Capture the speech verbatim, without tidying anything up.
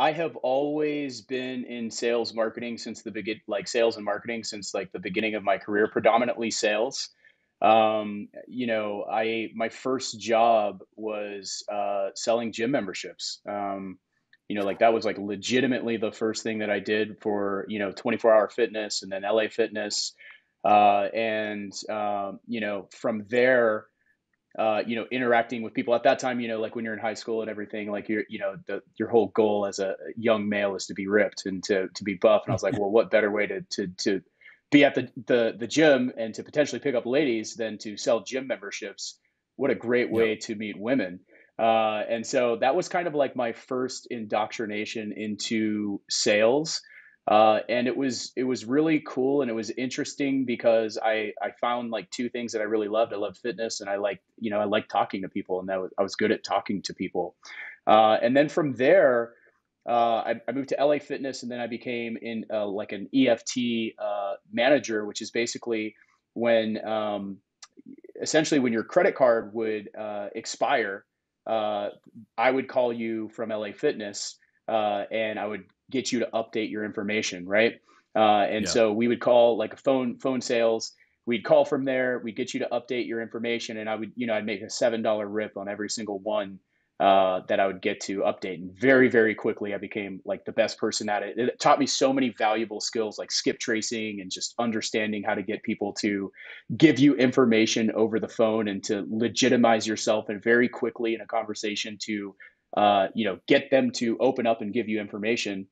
I have always been in sales marketing since the begin, like sales and marketing since like the beginning of my career, predominantly sales. Um, you know, I, my first job was, uh, selling gym memberships. Um, you know, like that was like legitimately the first thing that I did for, you know, twenty-four hour fitness and then L A Fitness. Uh, and, um, you know, from there, Uh, you know, interacting with people at that time, you know, like when you're in high school and everything, like you're, you know, the, your whole goal as a young male is to be ripped and to, to be buff. And I was like, well, what better way to, to, to be at the, the, the gym and to potentially pick up ladies than to sell gym memberships. What a great way yep. to meet women. Uh, and so that was kind of like my first indoctrination into sales. Uh, and it was, it was really cool. And it was interesting because I, I found like two things that I really loved. I loved fitness and I liked, you know, I liked talking to people, and that was, I was good at talking to people. Uh, and then from there, uh, I, I moved to L A Fitness, and then I became in uh, like an E F T uh, manager, which is basically when, um, essentially when your credit card would uh, expire, uh, I would call you from L A Fitness uh, and I would get you to update your information, right? Uh, and yeah. so we would call like a phone phone sales. We'd call from there. We'd get you to update your information, and I would, you know, I'd make a seven dollar rip on every single one uh, that I would get to update. And very, very quickly, I became like the best person at it. It taught me so many valuable skills, like skip tracing and just understanding how to get people to give you information over the phone and to legitimize yourself, and very quickly in a conversation to, uh, you know, get them to open up and give you information.